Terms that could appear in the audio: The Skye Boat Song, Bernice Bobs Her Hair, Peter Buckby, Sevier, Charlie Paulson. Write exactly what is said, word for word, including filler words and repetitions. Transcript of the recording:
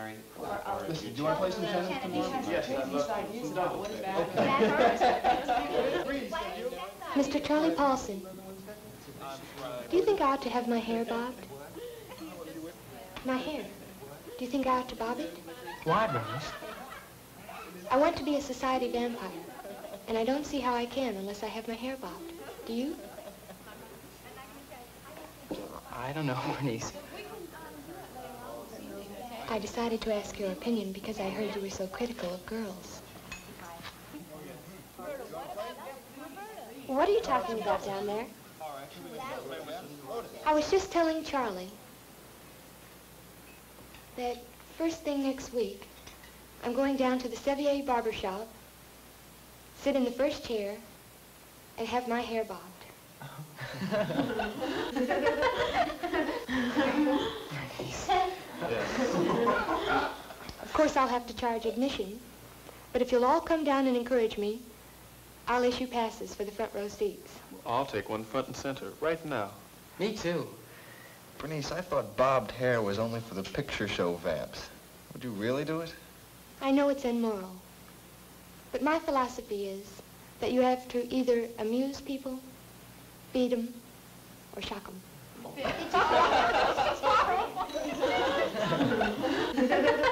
Mary? Or, or listen, do you want to play some tennis tomorrow? Yes, I'd love to. Mister Charlie Paulson, do you think I ought to have my hair bobbed? My hair. Do you think I ought to bob it? Why, Bernice? I want to be a society vampire, and I don't see how I can unless I have my hair bobbed. Do you? I don't know, Bernice. I decided to ask your opinion because I heard you were so critical of girls. What are you talking about down there? I was just telling Charlie that first thing next week, I'm going down to the Sevier barbershop, sit in the first chair, and have my hair bobbed. Of course, I'll have to charge admission, but if you'll all come down and encourage me, I'll issue passes for the front row seats. I'll take one front and center, right now. Me too. Bernice, I thought bobbed hair was only for the picture show vamps. Would you really do it? I know it's immoral, but my philosophy is that you have to either amuse people, beat 'em, or shock 'em.